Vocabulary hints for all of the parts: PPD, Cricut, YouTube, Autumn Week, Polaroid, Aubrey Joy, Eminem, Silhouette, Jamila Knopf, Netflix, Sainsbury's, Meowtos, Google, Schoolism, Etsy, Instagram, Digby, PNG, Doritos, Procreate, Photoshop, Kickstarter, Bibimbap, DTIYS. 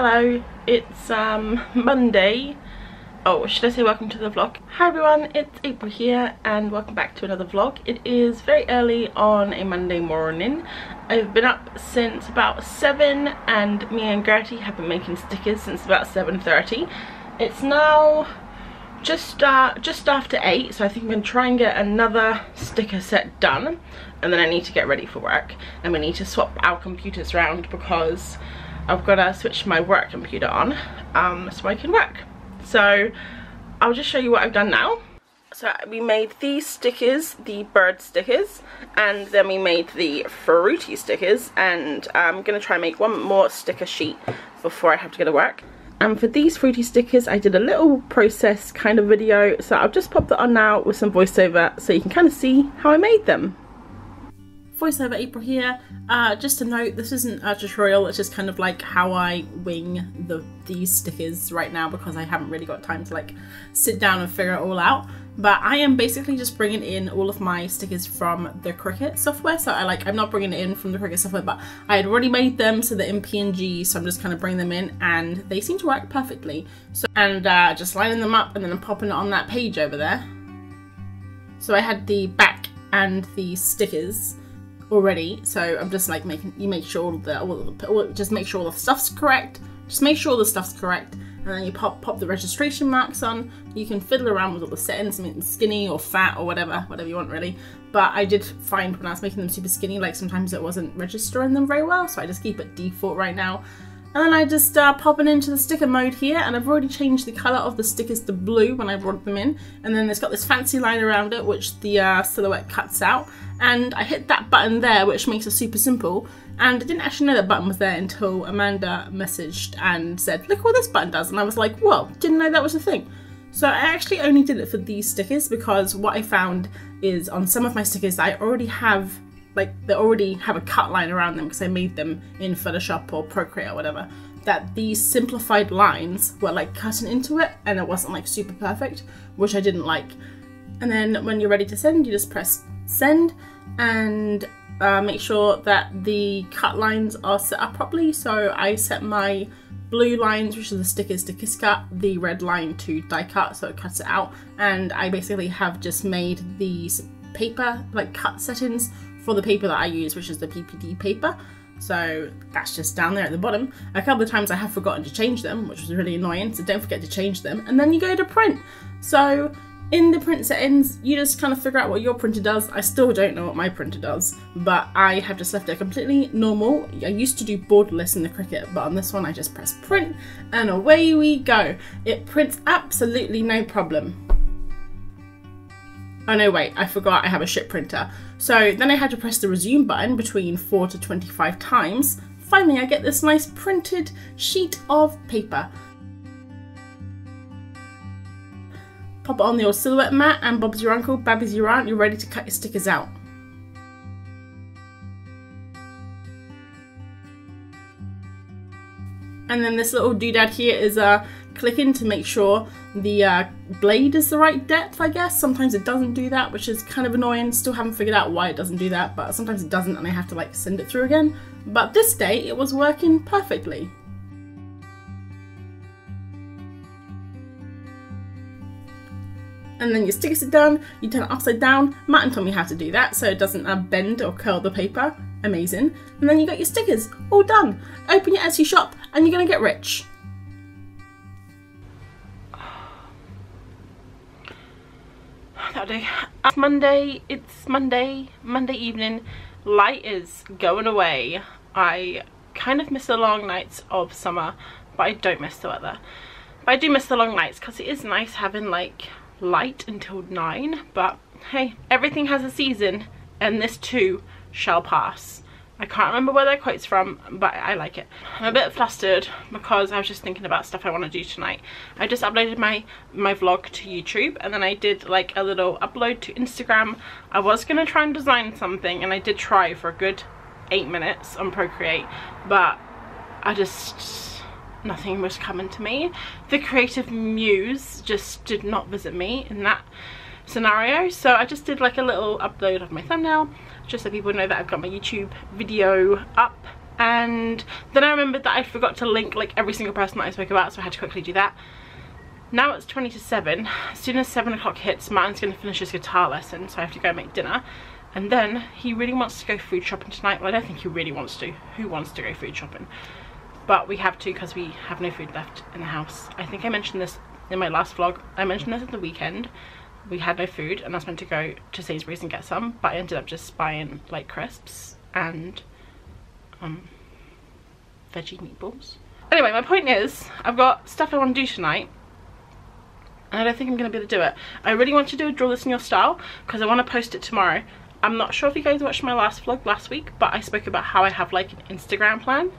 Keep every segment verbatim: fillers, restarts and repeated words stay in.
Hello, it's um, Monday. Oh, should I say welcome to the vlog? Hi everyone, it's April here and welcome back to another vlog. It is very early on a Monday morning. I've been up since about seven and me and Gertie have been making stickers since about seven thirty. It's now just uh, just after eight, so I think I'm going to try and get another sticker set done. And then I need to get ready for work and we need to swap our computers around because I've got to switch my work computer on um, so I can work. So I'll just show you what I've done now. So we made these stickers, the bird stickers, and then we made the fruity stickers, and I'm going to try and make one more sticker sheet before I have to go to work. And um, for these fruity stickers I did a little process kind of video, so I'll just pop that on now with some voiceover so you can kind of see how I made them. Voiceover April here. Uh, just a note, this isn't a tutorial, it's just kind of like how I wing the these stickers right now because I haven't really got time to like sit down and figure it all out. But I am basically just bringing in all of my stickers from the Cricut software. So I like, I'm not bringing it in from the Cricut software, but I had already made them, so they're in P N G. So I'm just kind of bringing them in and they seem to work perfectly. So and uh, just lining them up and then I'm popping it on that page over there. So I had the back and the stickers already, so I'm just like making you make sure all the, all the all, just make sure all the stuff's correct. Just make sure all the stuff's correct, and then you pop pop the registration marks on. You can fiddle around with all the settings, make them skinny or fat or whatever, whatever you want really. But I did find when I was making them super skinny, like sometimes it wasn't registering them very well, so I just keep it default right now. And then I just uh, pop it into the sticker mode here, and I've already changed the colour of the stickers to blue when I brought them in. And then it's got this fancy line around it, which the uh, silhouette cuts out. And I hit that button there, which makes it super simple. And I didn't actually know that button was there until Amanda messaged and said, look what this button does. And I was like, whoa, didn't know that was a thing. So I actually only did it for these stickers because what I found is on some of my stickers I already have like they already have a cut line around them because I made them in Photoshop or Procreate or whatever, that these simplified lines were like cutting into it and it wasn't like super perfect, which I didn't like. And then when you're ready to send, you just press send and uh, make sure that the cut lines are set up properly. So I set my blue lines, which are the stickers, to kiss cut, the red line to die cut, so it cuts it out. And I basically have just made these paper like cut settings for the paper that I use, which is the P P D paper. So that's just down there at the bottom. A couple of times I have forgotten to change them, which was really annoying, so don't forget to change them. And then you go to print. So in the print settings you just kind of figure out what your printer does. I still don't know what my printer does, but I have just left it completely normal. I used to do borderless in the Cricut, but on this one I just press print and away we go. It prints absolutely no problem. Oh no, wait, I forgot I have a ship printer. So then I had to press the resume button between four to twenty-five times. Finally, I get this nice printed sheet of paper. Pop it on the old silhouette mat and Bob's your uncle, Babby's your aunt, you're ready to cut your stickers out. And then this little doodad here is uh, clicking to make sure the uh, blade is the right depth, I guess. Sometimes it doesn't do that, which is kind of annoying. Still haven't figured out why it doesn't do that, but sometimes it doesn't and I have to like send it through again. But this day it was working perfectly. And then your stickers are done, you turn it upside down. Matt and Tommy had to do that so it doesn't uh, bend or curl the paper. Amazing. And then you got your stickers all done. Open your Etsy shop and you're gonna get rich. That day. It's Monday, it's Monday, Monday evening. Light is going away. I kind of miss the long nights of summer, but I don't miss the weather. But I do miss the long nights because it is nice having like light until nine, but hey, everything has a season and this too shall pass. I can't remember where that quote's from, but I like it. I'm a bit flustered because I was just thinking about stuff I want to do tonight. I just uploaded my, my vlog to YouTube and then I did like a little upload to Instagram. I was going to try and design something and I did try for a good eight minutes on Procreate, but I just, nothing was coming to me. The creative muse just did not visit me in that scenario, so I just did like a little upload of my thumbnail just so people know that I've got my YouTube video up And then I remembered that I forgot to link like every single person that I spoke about, so I had to quickly do that. Now it's twenty to seven. As soon as seven o'clock hits, Martin's going to finish his guitar lesson, so I have to go and make dinner. And then he really wants to go food shopping tonight. Well, I don't think he really wants to. Who wants to go food shopping? But we have to because we have no food left in the house. I think I mentioned this in my last vlog. I mentioned this at the weekend. We had no food and I was meant to go to Sainsbury's and get some, but I ended up just buying like crisps and um, veggie meatballs. Anyway, my point is I've got stuff I want to do tonight. And I don't think I'm going to be able to do it. I really want to do a draw this in your style because I want to post it tomorrow. I'm not sure if you guys watched my last vlog last week, but I spoke about how I have like an Instagram plan,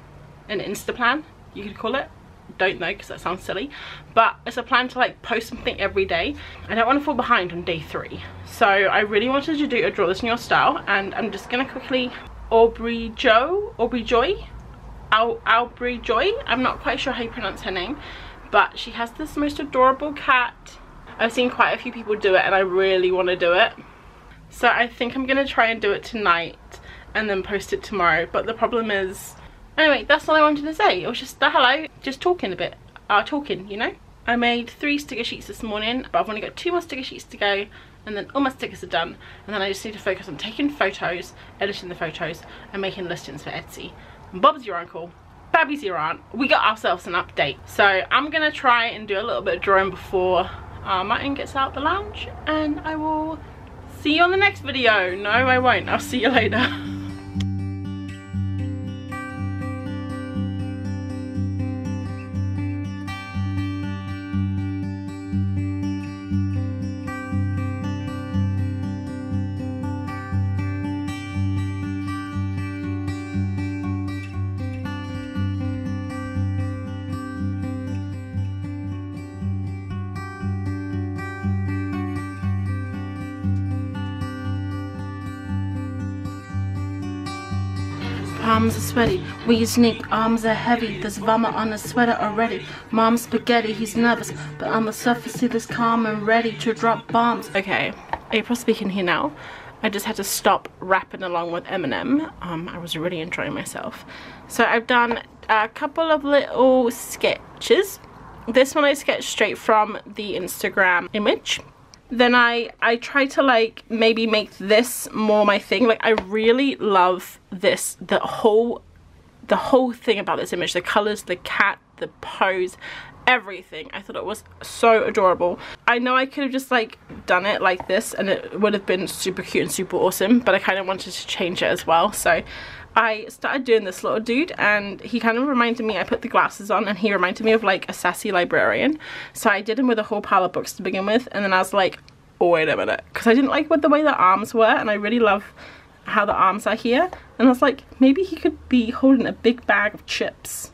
an Insta plan, you could call it. Don't know because that sounds silly, but it's a plan to like post something every day. I don't want to fall behind on day three. So I really wanted to do a draw this in your style, and I'm just going to quickly Aubrey Joe, Aubrey Joy, Al Aubrey Joy. I'm not quite sure how you pronounce her name. But she has this most adorable cat. I've seen quite a few people do it and I really want to do it. So I think I'm going to try and do it tonight and then post it tomorrow. But the problem is... Anyway, that's all I wanted to say. It was just the hello. Just talking a bit. Uh, talking, you know? I made three sticker sheets this morning. But I've only got two more sticker sheets to go. And then all my stickers are done. And then I just need to focus on taking photos, editing the photos, and making listings for Etsy. And Bob's your uncle. Babby's your aunt. We got ourselves an update, so I'm gonna try and do a little bit of drawing before uh, Martin gets out the lounge, and I will see you on the next video. No, I won't. I'll see you later. Arms are sweaty, we's nick, arms are heavy, there's vomit on his sweater already. Mom's spaghetti, he's nervous, but on the surface he looks calm and ready to drop bombs. Okay, April speaking here now. I just had to stop rapping along with Eminem. Um, I was really enjoying myself. So I've done a couple of little sketches. This one I sketched straight from the Instagram image. Then I, I try to like maybe make this more my thing. Like I really love this, the whole, the whole thing about this image, the colours, the cat, the pose, everything. I thought it was so adorable. I know I could have just like done it like this and it would have been super cute and super awesome, but I kind of wanted to change it as well. So I started doing this little dude and he kind of reminded me, I put the glasses on and he reminded me of like a sassy librarian. So I did him with a whole pile of books to begin with, and then I was like, oh wait a minute, because I didn't like what the way the arms were, and I really love how the arms are here, and I was like, maybe he could be holding a big bag of chips.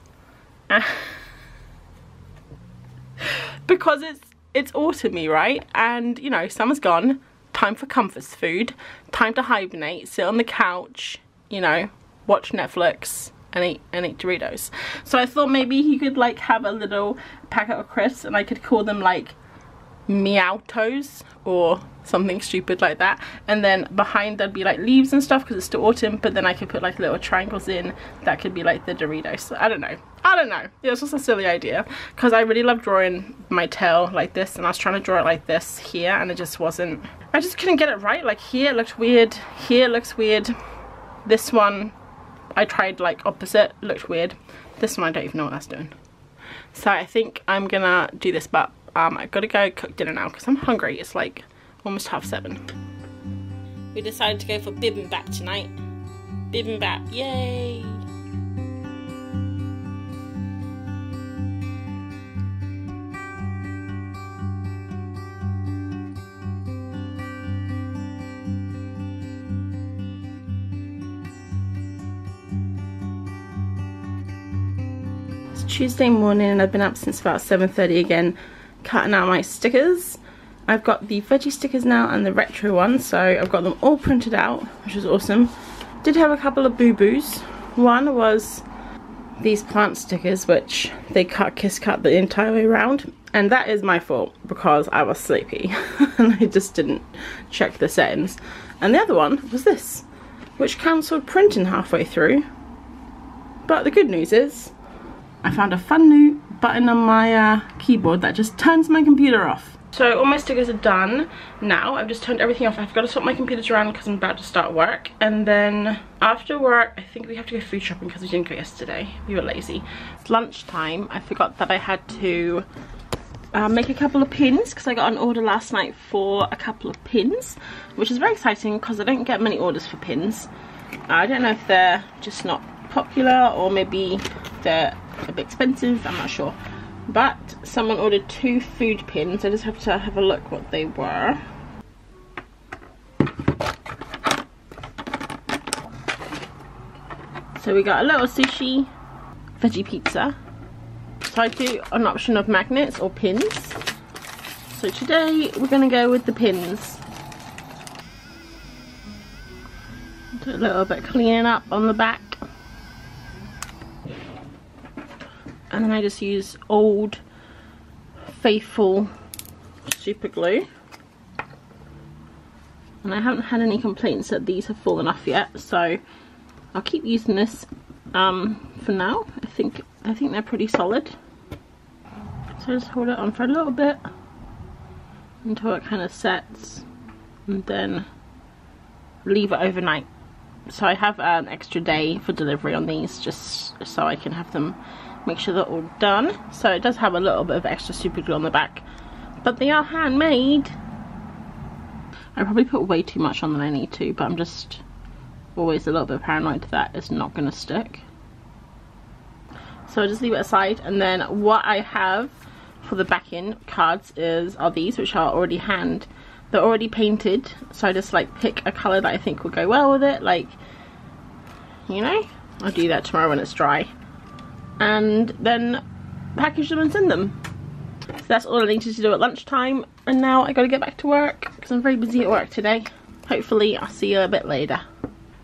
Because it's it's autumny, right? And you know, summer's gone, time for comfort food, time to hibernate, sit on the couch, you know, watch Netflix and eat and eat Doritos. So I thought maybe he could like have a little packet of crisps and I could call them like Meowtos or something stupid like that, and then behind there'd be like leaves and stuff because it's still autumn, but then I could put like little triangles in that could be like the Doritos. So I don't know, I don't know, it was just a silly idea because I really love drawing my tail like this, and I was trying to draw it like this here and it just wasn't, I just couldn't get it right. Like here it looked weird, here it looks weird. This one I tried like opposite, looked weird. This one I don't even know what that's doing. So I think I'm gonna do this, but um, I've got to go cook dinner now because I'm hungry. It's like almost half seven. We decided to go for bibimbap tonight. Bibimbap, yay! Tuesday morning and I've been up since about seven thirty again, cutting out my stickers. I've got the veggie stickers now and the retro ones, so I've got them all printed out, which is awesome. Did have a couple of boo-boos. One was these plant stickers, which they cut kiss cut the entire way around, and that is my fault because I was sleepy and I just didn't check the settings. And the other one was this, which cancelled printing halfway through. But the good news is I found a fun new button on my uh, keyboard that just turns my computer off. So all my stickers are done now. I've just turned everything off. I've got to swap my computers around because I'm about to start work. And then after work, I think we have to go food shopping because we didn't go yesterday. We were lazy. It's lunchtime. I forgot that I had to uh, make a couple of pins because I got an order last night for a couple of pins, which is very exciting because I don't get many orders for pins. I don't know if they're just not popular or maybe they're a bit expensive. I'm not sure. But someone ordered two food pins. I just have to have a look what they were. So we got a little sushi, veggie pizza. So I do an option of magnets or pins. So today we're going to go with the pins. Do a little bit of cleaning up on the back. And then I just use old faithful super glue, and I haven't had any complaints that these have fallen off yet, so I'll keep using this um, for now. I think I think they're pretty solid, so just hold it on for a little bit until it kind of sets, and then leave it overnight. So I have an extra day for delivery on these, just so I can have them, make sure they're all done. So it does have a little bit of extra super glue on the back, but they are handmade. I probably put way too much on than I need to, but I'm just always a little bit paranoid that it's not going to stick. So I just leave it aside, and then what I have for the back-in cards is are these, which are already hand, they're already painted. So I just like pick a colour that I think will go well with it, like, you know, I'll do that tomorrow when it's dry. And then package them and send them. So that's all I needed to do at lunchtime, and now I gotta get back to work because I'm very busy at work today. Hopefully I'll see you a bit later.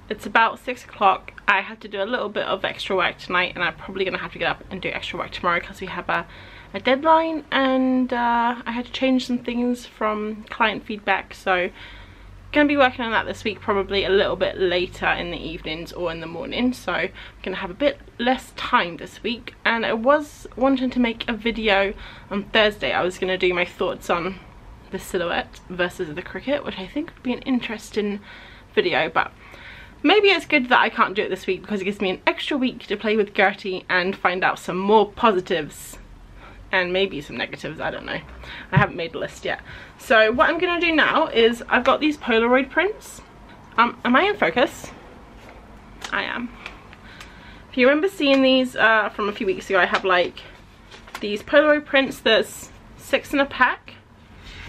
It's about six o'clock. I have to do a little bit of extra work tonight, and I'm probably gonna have to get up and do extra work tomorrow because we have a, a deadline, and uh, I had to change some things from client feedback, so gonna be working on that this week, probably a little bit later in the evenings or in the morning, so I'm gonna have a bit less time this week. And I was wanting to make a video on Thursday. I was gonna do my thoughts on the Silhouette versus the Cricut, which I think would be an interesting video, but maybe it's good that I can't do it this week because it gives me an extra week to play with Gertie and find out some more positives and maybe some negatives, I don't know. I haven't made a list yet. So what I'm gonna do now is I've got these Polaroid prints. Um, am I in focus? I am. If you remember seeing these uh, from a few weeks ago, I have like these Polaroid prints. There's six in a pack,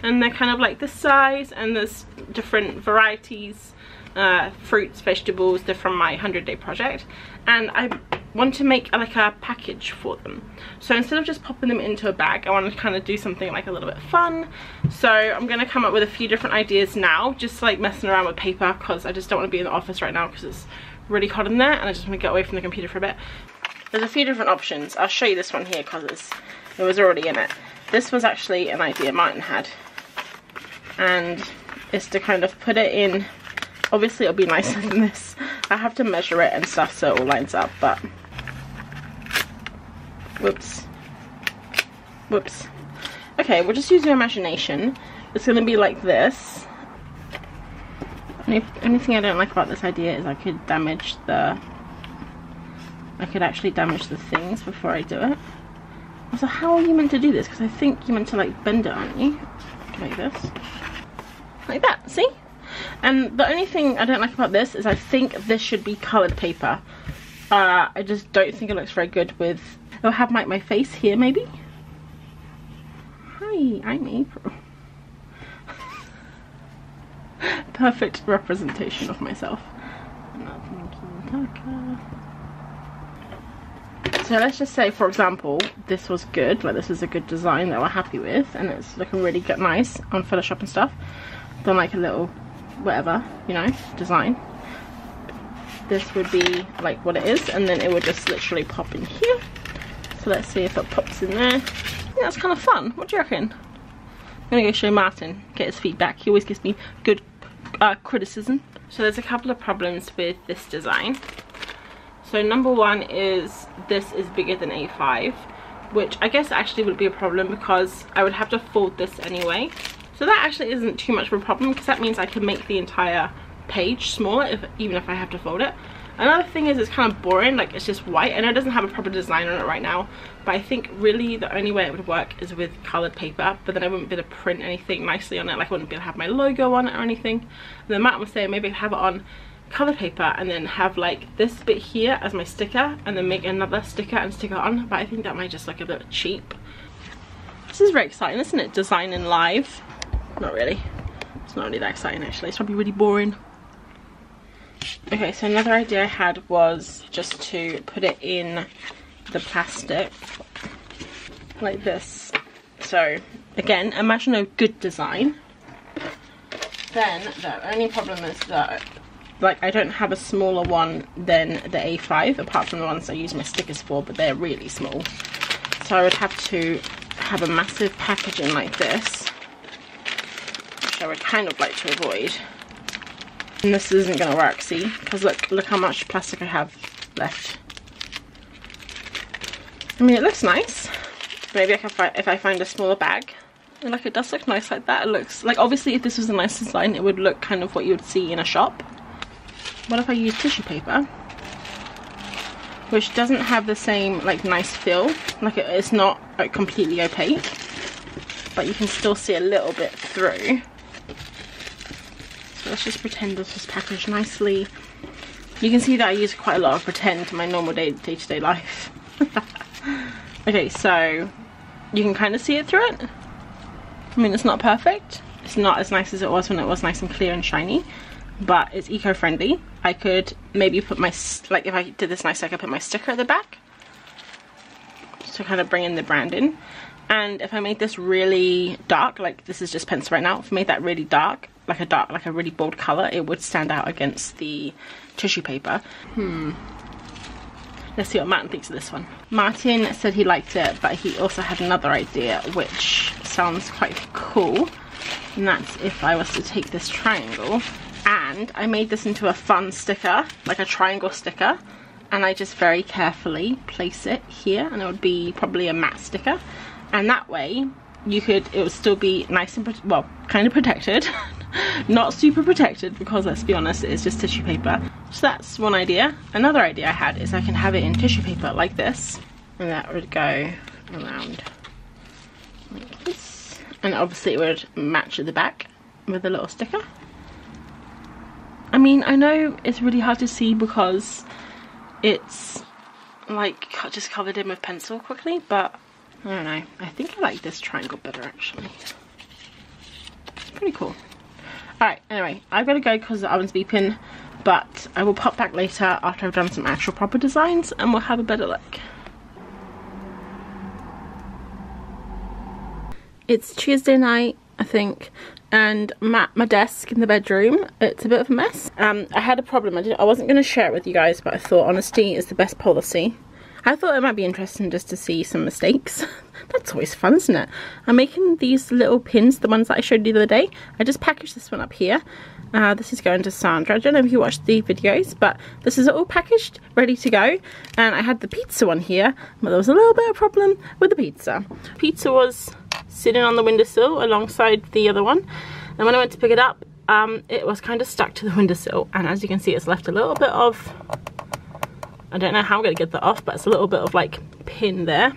and they're kind of like this size, and there's different varieties, uh, fruits, vegetables. They're from my hundred day project, and I want to make like a package for them. So instead of just popping them into a bag, I want to kind of do something like a little bit fun. So I'm going to come up with a few different ideas now, just like messing around with paper because I just don't want to be in the office right now because it's really hot in there, and I just want to get away from the computer for a bit. There's a few different options. I'll show you this one here because it was already in it. This was actually an idea Martin had, and it's to kind of put it in. Obviously it'll be nicer than this. I have to measure it and stuff so it all lines up, but whoops, whoops. Okay, we'll just use your imagination. It's gonna be like this. And if anything I don't like about this idea is I could damage the, I could actually damage the things before I do it. So how are you meant to do this? Because I think you're meant to like bend it, aren't you? Like this, like that, see? And the only thing I don't like about this is I think this should be coloured paper. Uh, I just don't think it looks very good with, I'll have my, my face here maybe. Hi, I'm April. Perfect representation of myself. So let's just say, for example, this was good, like this is a good design that we're happy with, and it's looking really good, nice on Photoshop and stuff. Done like a little whatever, you know, design. This would be like what it is, and then it would just literally pop in here. So let's see if it pops in there. I think that's kind of fun. What do you reckon? I'm gonna go show Martin, get his feedback. He always gives me good uh, criticism. So there's a couple of problems with this design. So number one is this is bigger than A five, which I guess actually would be a problem because I would have to fold this anyway. So that actually isn't too much of a problem because that means I can make the entire page smaller if, even if I have to fold it. Another thing is it's kind of boring, like it's just white. I know it doesn't have a proper design on it right now, but I think really the only way it would work is with coloured paper, but then I wouldn't be able to print anything nicely on it, like I wouldn't be able to have my logo on it or anything. And then Matt was saying maybe I'd have it on coloured paper and then have like this bit here as my sticker and then make another sticker and stick it on, but I think that might just look a bit cheap. This is very exciting, isn't it? Designing live. Not really. It's not really that exciting actually, it's probably really boring. Okay, so another idea I had was just to put it in the plastic like this. So again, imagine a good design. Then the only problem is that like I don't have a smaller one than the A five apart from the ones I use my stickers for, but they're really small. So I would have to have a massive packaging like this, which I would kind of like to avoid. And this isn't gonna work, see? Because look, look how much plastic I have left. I mean, it looks nice. Maybe I can find, if I find a smaller bag. And like, it does look nice like that. It looks, like obviously if this was a nice design, it would look kind of what you would see in a shop. What if I use tissue paper? Which doesn't have the same like nice feel. Like it, it's not like, completely opaque, but you can still see a little bit through. Let's just pretend this was packaged nicely. You can see that I use quite a lot of pretend in my normal day, day-to-day life. Okay, so you can kind of see it through it. I mean, it's not perfect. It's not as nice as it was when it was nice and clear and shiny, but it's eco-friendly. I could maybe put my, like if I did this nice, I could put my sticker at the back just to kind of bring in the brand in. And if I made this really dark, like this is just pencil right now, if I made that really dark, like a dark, like a really bold colour, it would stand out against the tissue paper. Hmm. Let's see what Martin thinks of this one. Martin said he liked it, but he also had another idea, which sounds quite cool. And that's if I was to take this triangle. And I made this into a fun sticker, like a triangle sticker. And I just very carefully place it here, and it would be probably a matte sticker. And that way, you could, it would still be nice and, well, kind of protected. Not super protected because let's be honest, it's just tissue paper. So that's one idea. Another idea I had is I can have it in tissue paper like this. And that would go around like this. And obviously it would match at the back with a little sticker. I mean, I know it's really hard to see because it's like just covered in with pencil quickly, but I don't know. I think I like this triangle better actually. It's pretty cool. Alright, anyway, I've got to go because the oven's beeping, but I will pop back later after I've done some actual proper designs and we'll have a better look. It's Tuesday night, I think, and I'm at my desk in the bedroom. It's a bit of a mess. Um, I had a problem. I, didn't, I wasn't going to share it with you guys, but I thought honesty is the best policy. I thought it might be interesting just to see some mistakes. That's always fun, isn't it? I'm making these little pins, the ones that I showed you the other day. I just packaged this one up here. Uh, this is going to Sandra. I don't know if you watched the videos, but this is all packaged, ready to go. And I had the pizza one here, but there was a little bit of a problem with the pizza. Pizza was sitting on the windowsill alongside the other one. And when I went to pick it up, um, it was kind of stuck to the windowsill. And as you can see, it's left a little bit of... I don't know how I'm going to get that off, but it's a little bit of like pin there.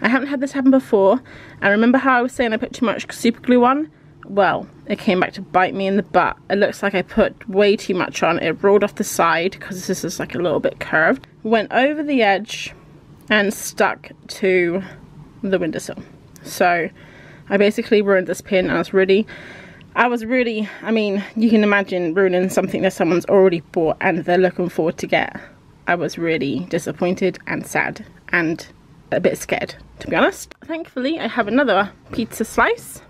I haven't had this happen before. I remember how I was saying I put too much super glue on. Well, it came back to bite me in the butt. It looks like I put way too much on. It rolled off the side because this is like a little bit curved. Went over the edge and stuck to the windowsill. So I basically ruined this pin and I was really... I was really, I mean, you can imagine ruining something that someone's already bought and they're looking forward to get. I was really disappointed and sad and a bit scared, to be honest. Thankfully, I have another pizza slice.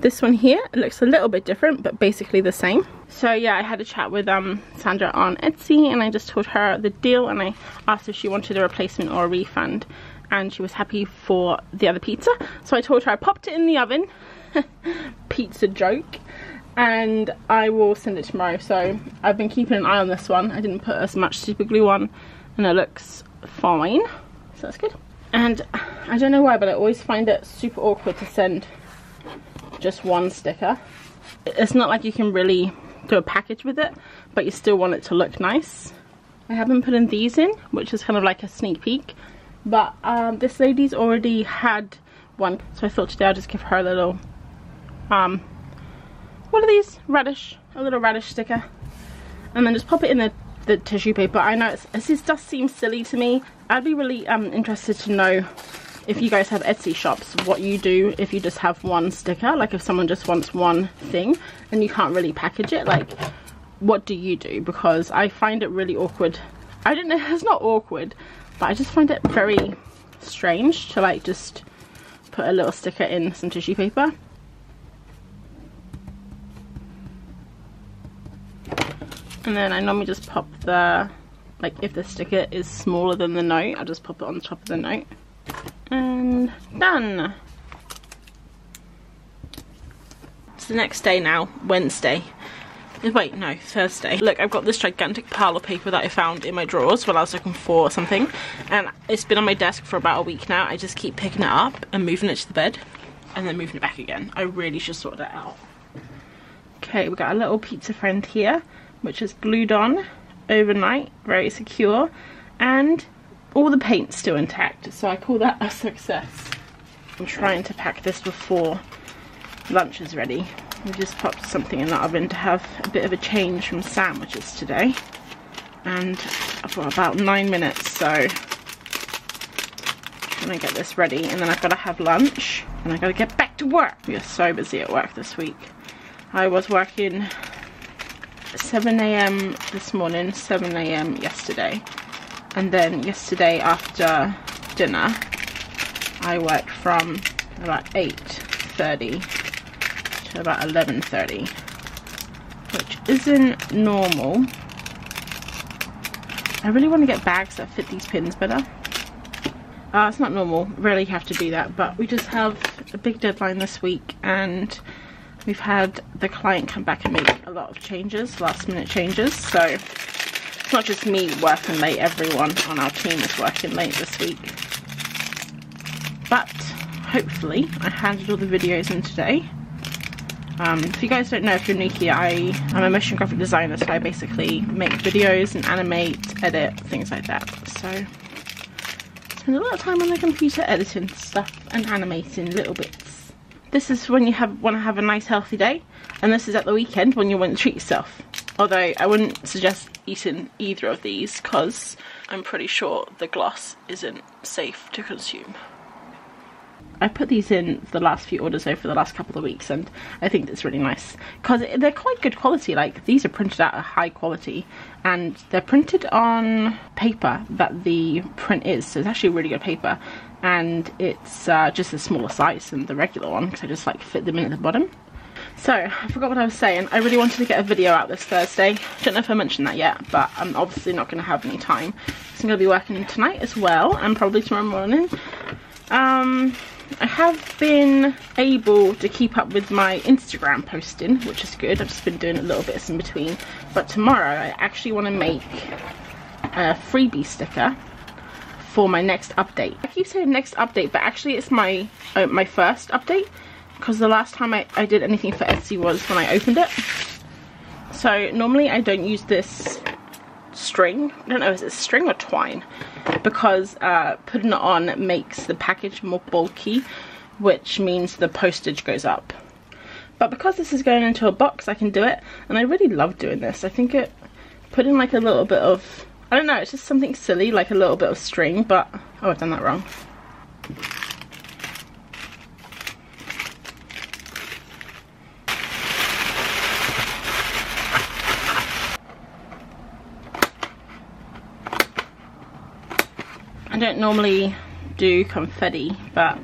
This one here, it looks a little bit different, but basically the same. So yeah, I had a chat with um, Sandra on Etsy and I just told her the deal and I asked if she wanted a replacement or a refund and she was happy for the other pizza. So I told her I popped it in the oven, pizza joke. and I will send it tomorrow. So I've been keeping an eye on this one. I didn't put as much super glue on and it looks fine, so that's good. And I don't know why, but I always find it super awkward to send just one sticker. It's not like you can really do a package with it, but you still want it to look nice. I haven't put in these in, which is kind of like a sneak peek, but um, this lady's already had one, so I thought today I'll just give her a little um, what are these? Radish, a little radish sticker, and then just pop it in the, the tissue paper. I know it's, this does seem silly to me. I'd be really um, interested to know if you guys have Etsy shops, what you do if you just have one sticker, like if someone just wants one thing and you can't really package it, like what do you do? Because I find it really awkward. I don't know, it's not awkward, but I just find it very strange to like just put a little sticker in some tissue paper. And then I normally just pop the, like if the sticker is smaller than the note, I'll just pop it on the top of the note. And done. It's the next day now, Wednesday. Wait, no, Thursday. Look, I've got this gigantic pile of paper that I found in my drawers while I was looking for something, and it's been on my desk for about a week now. I just keep picking it up and moving it to the bed and then moving it back again. I really should sort that out. Okay, we got a little pizza friend here, which is glued on overnight, very secure, and all the paint's still intact, so I call that a success. I'm trying to pack this before lunch is ready. We just popped something in the oven to have a bit of a change from sandwiches today, and I've got about nine minutes, so I'm gonna get this ready and then I've got to have lunch and I've got to get back to work. We are so busy at work this week. I was working seven A M this morning, seven A M yesterday, and then yesterday after dinner I worked from about eight thirty to about eleven thirty, which isn't normal. I really want to get bags that fit these pins better. Uh, it's not normal, rarely have to do that, but we just have a big deadline this week and we've had the client come back and make a lot of changes, last minute changes, so it's not just me working late, everyone on our team is working late this week. But hopefully I handed all the videos in today. Um, if you guys don't know, if you're new here, I, I'm a motion graphic designer, so I basically make videos and animate, edit, things like that. So I spend a lot of time on the computer editing stuff and animating little bits. This is when you have want to have a nice healthy day, and this is at the weekend when you want to treat yourself. Although I wouldn't suggest eating either of these because I'm pretty sure the gloss isn't safe to consume. I put these in the last few orders over the last couple of weeks, and I think that's really nice because they're quite good quality. Like these are printed out at high quality and they're printed on paper that the print is, so it's actually really good paper, and it's uh, just a smaller size than the regular one because I just like fit them in at the bottom. So I forgot what I was saying. I really wanted to get a video out this Thursday. I don't know if I mentioned that yet, but I'm obviously not going to have any time. So I'm going to be working tonight as well and probably tomorrow morning. Um... I have been able to keep up with my Instagram posting, which is good. I've just been doing a little bits in between, but tomorrow I actually want to make a freebie sticker for my next update. I keep saying next update, but actually it's my uh, my first update, because the last time I, I did anything for Etsy was when I opened it. So normally I don't use this string, I don't know, is it string or twine, because uh, putting it on makes the package more bulky, which means the postage goes up. But because this is going into a box, I can do it, and I really love doing this. I think it putting like a little bit of, I don't know, it's just something silly, like a little bit of string, but oh, I've done that wrong. I don't normally do confetti, but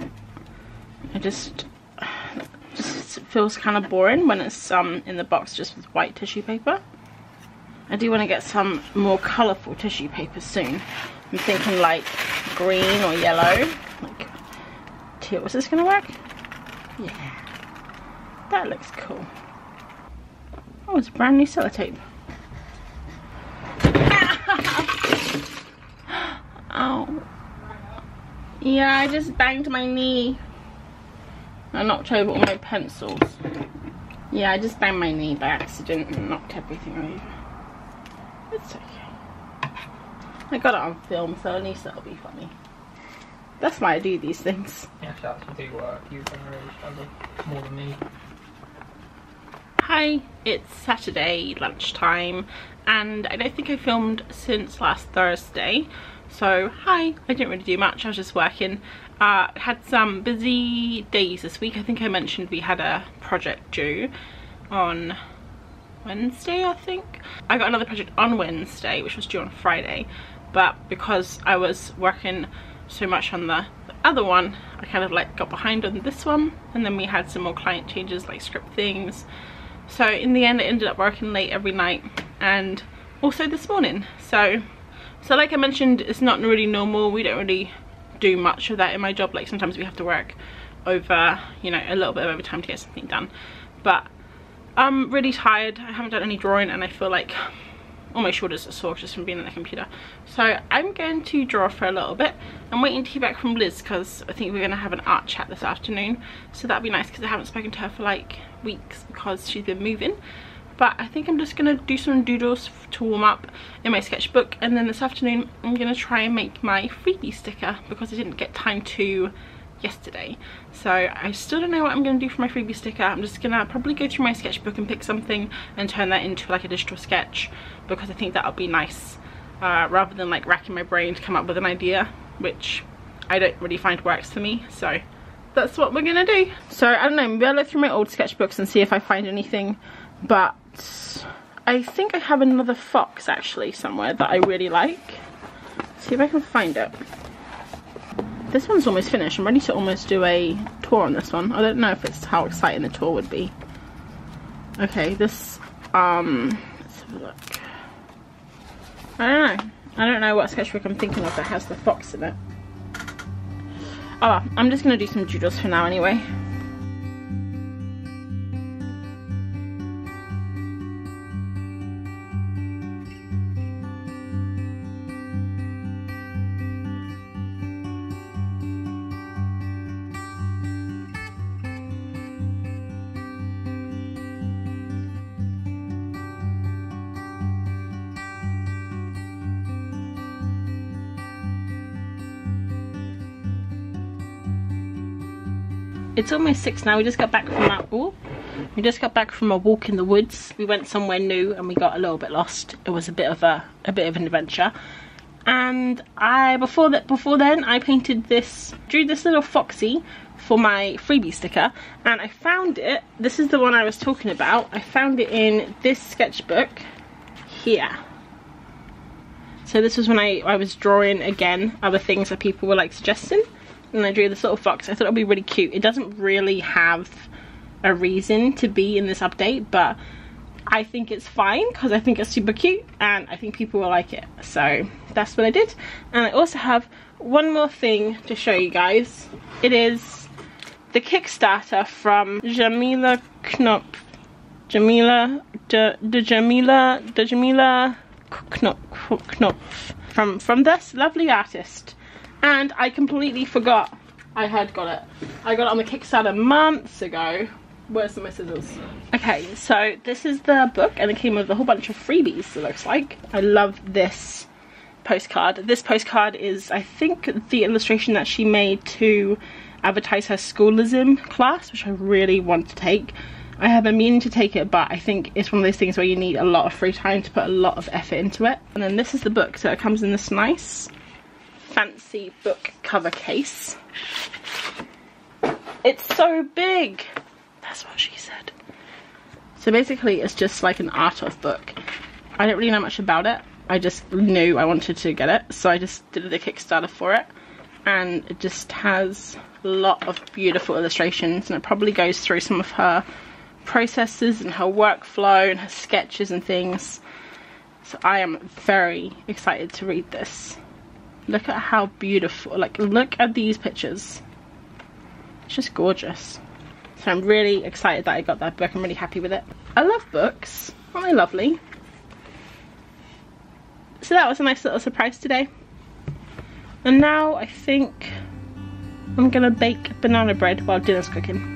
I just just feels kind of boring when it's um in the box just with white tissue paper. I do want to get some more colourful tissue paper soon. I'm thinking like green or yellow. Like teal. Is this gonna work? Yeah, that looks cool. Oh, it's brand new sellotape. Ow. Yeah, I just banged my knee. I knocked over all my pencils. Yeah, I just banged my knee by accident and knocked everything over. It's okay. I got it on film, so at least that'll be funny. That's why I do these things. Yeah, shout out to you, work. You've done really struggle more than me. Hi, it's Saturday lunchtime, and I don't think I filmed since last Thursday. So, hi, I didn't really do much, I was just working. Uh, had some busy days this week. I think I mentioned we had a project due on Wednesday, I think. I got another project on Wednesday, which was due on Friday, but because I was working so much on the other one, I kind of like got behind on this one, and then we had some more client changes, like script things. So in the end, I ended up working late every night, and also this morning. So, so like I mentioned, it's not really normal. We don't really do much of that in my job. Like sometimes we have to work over, you know, a little bit of overtime to get something done. But I'm really tired. I haven't done any drawing, and I feel like all my shoulders are sore just from being at the computer. So I'm going to draw for a little bit. I'm waiting to hear back from Liz because I think we're going to have an art chat this afternoon. So that'd be nice because I haven't spoken to her for like weeks because she's been moving. But I think I'm just going to do some doodles to warm up in my sketchbook. And then this afternoon I'm going to try and make my freebie sticker because I didn't get time to yesterday. So I still don't know what I'm going to do for my freebie sticker. I'm just going to probably go through my sketchbook and pick something and turn that into like a digital sketch because I think that'll be nice uh, rather than like racking my brain to come up with an idea, which I don't really find works for me. So that's what we're going to do. So I don't know, maybe I'll look through my old sketchbooks and see if I find anything, but I think I have another fox actually somewhere that I really like. Let's see if I can find it. This one's almost finished. I'm ready to almost do a tour on this one. I don't know if it's how exciting the tour would be. Okay, this, um, let's have a look. I don't know. I don't know what sketchbook I'm thinking of that has the fox in it. Oh, I'm just going to do some doodles for now anyway. It's almost six now. We just got back from that walk. We just got back from a walk in the woods. We went somewhere new and we got a little bit lost. It was a bit of a a bit of an adventure. And I before that before then I painted this, drew this little foxy for my freebie sticker, and I found it. This is the one I was talking about. I found it in this sketchbook here. So this was when I I was drawing again other things that people were like suggesting. And I drew this little fox. I thought it would be really cute. It doesn't really have a reason to be in this update, but I think it's fine because I think it's super cute and I think people will like it. So that's what I did. And I also have one more thing to show you guys. It is the Kickstarter from Jamila Knopf. Jamila, the Jamila, the Jamila Knopf, Knopf from from this lovely artist. And I completely forgot I had got it. I got it on the Kickstarter months ago. Where's my scissors? Okay, so this is the book, and it came with a whole bunch of freebies, it looks like. I love this postcard. This postcard is, I think, the illustration that she made to advertise her Schoolism class, which I really want to take. I have been meaning to take it, but I think it's one of those things where you need a lot of free time to put a lot of effort into it. And then this is the book, so it comes in this nice fancy book cover case. It's so big. That's what she said. So basically it's just like an art of book. I don't really know much about it. I just knew I wanted to get it, so I just did the Kickstarter for it, and it just has a lot of beautiful illustrations, and it probably goes through some of her processes and her workflow and her sketches and things. So I am very excited to read this. Look at how beautiful, like look at these pictures. It's just gorgeous. So I'm really excited that I got that book. I'm really happy with it. I love books. Aren't they lovely? So that was a nice little surprise today. And now I think I'm gonna bake banana bread while dinner's cooking.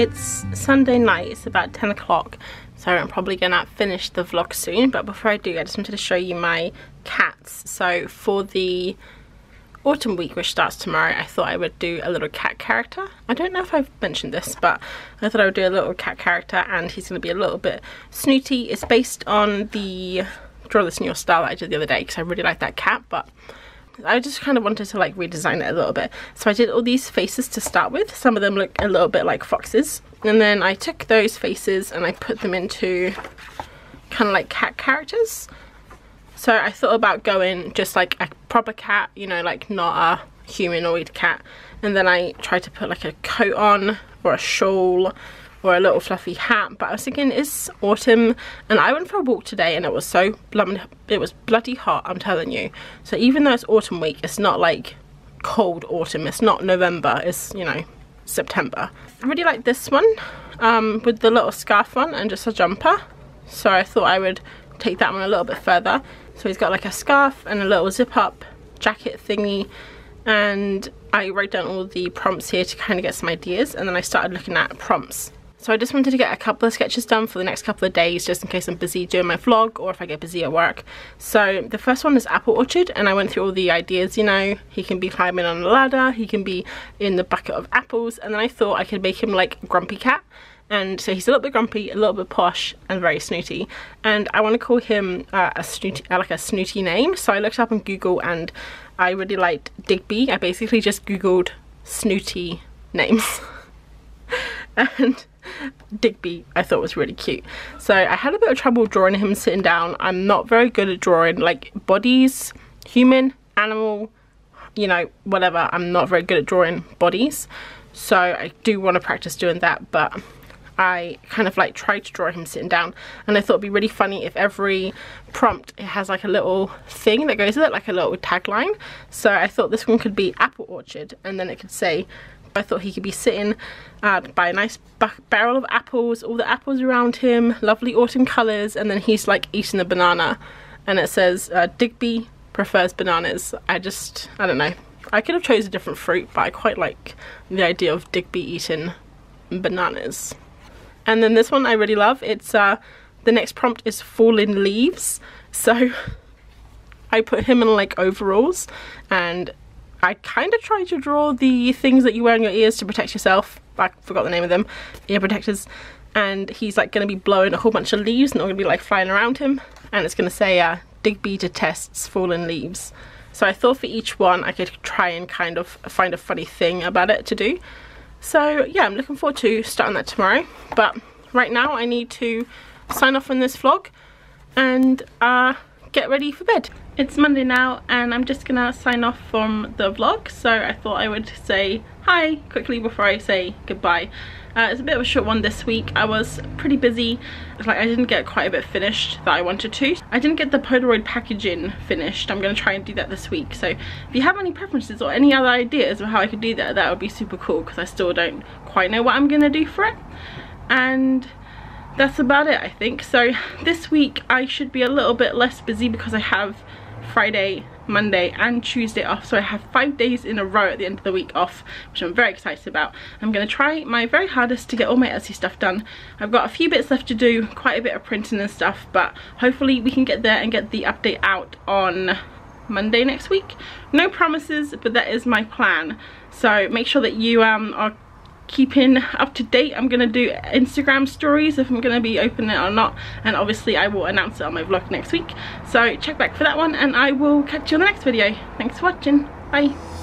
It's Sunday night, it's about ten o'clock, so I'm probably going to finish the vlog soon, but before I do I just wanted to show you my cats. So for the autumn week, which starts tomorrow, I thought I would do a little cat character. I don't know if I've mentioned this, but I thought I would do a little cat character, and he's going to be a little bit snooty. It's based on the Draw This in Your Style that I did the other day, because I really like that cat, but I just kind of wanted to like redesign it a little bit. So I did all these faces to start with. Some of them look a little bit like foxes. And then I took those faces and I put them into kind of like cat characters. So I thought about going just like a proper cat, you know, like not a humanoid cat. And then I tried to put like a coat on or a shawl or a little fluffy hat. But I was thinking, it's autumn, and I went for a walk today and it was so bloody, it was bloody hot, I'm telling you. So even though it's autumn week, it's not like cold autumn, it's not November, it's, you know, September. I really like this one um, with the little scarf on and just a jumper. So I thought I would take that one a little bit further. So he's got like a scarf and a little zip up jacket thingy, and I wrote down all the prompts here to kind of get some ideas, and then I started looking at prompts. So I just wanted to get a couple of sketches done for the next couple of days, just in case I'm busy doing my vlog or if I get busy at work. So the first one is Apple Orchard, and I went through all the ideas, you know, he can be climbing on a ladder, he can be in the bucket of apples, and then I thought I could make him like Grumpy Cat. And so he's a little bit grumpy, a little bit posh, and very snooty. And I want to call him uh, a snooty, uh, like a snooty name. So I looked up on Google and I really liked Digby. I basically just Googled snooty names. And Digby I thought was really cute. So I had a bit of trouble drawing him sitting down. I'm not very good at drawing like bodies, human, animal, you know, whatever. I'm not very good at drawing bodies, so I do want to practice doing that, but I kind of like tried to draw him sitting down, and I thought it'd be really funny if every prompt it has like a little thing that goes with it, like a little tagline. So I thought this one could be Apple Orchard, and then it could say, I thought he could be sitting uh, by a nice barrel of apples, all the apples around him, lovely autumn colours, and then he's like eating a banana, and it says uh, Digby prefers bananas. I just, I don't know, I could have chose a different fruit, but I quite like the idea of Digby eating bananas. And then this one I really love. It's uh, the next prompt is Fallen Leaves. So I put him in like overalls, and I kind of tried to draw the things that you wear in your ears to protect yourself. I forgot the name of them. Ear protectors. And he's like going to be blowing a whole bunch of leaves, and they're going to be like flying around him. And it's going to say, uh, Digby detests fallen leaves. So I thought for each one I could try and kind of find a funny thing about it to do. So yeah, I'm looking forward to starting that tomorrow. But right now I need to sign off on this vlog and uh, get ready for bed. It's Monday now, and I'm just gonna sign off from the vlog, so I thought I would say hi quickly before I say goodbye. Uh, it's a bit of a short one this week. I was pretty busy. Like, I didn't get quite a bit finished that I wanted to. I didn't get the Polaroid packaging finished. I'm gonna try and do that this week. So if you have any preferences or any other ideas of how I could do that, that would be super cool, because I still don't quite know what I'm gonna do for it. And that's about it, I think. So this week I should be a little bit less busy, because I have Friday Monday and Tuesday off, so I have five days in a row at the end of the week off, which I'm very excited about. I'm going to try my very hardest to get all my Etsy stuff done. I've got a few bits left to do, quite a bit of printing and stuff, but hopefully we can get there and get the update out on Monday next week. No promises, but that is my plan, so make sure that you um are keeping up to date. I'm gonna do Instagram stories if I'm gonna be opening it or not, and obviously I will announce it on my vlog next week, so check back for that one, and I will catch you on the next video. Thanks for watching, bye.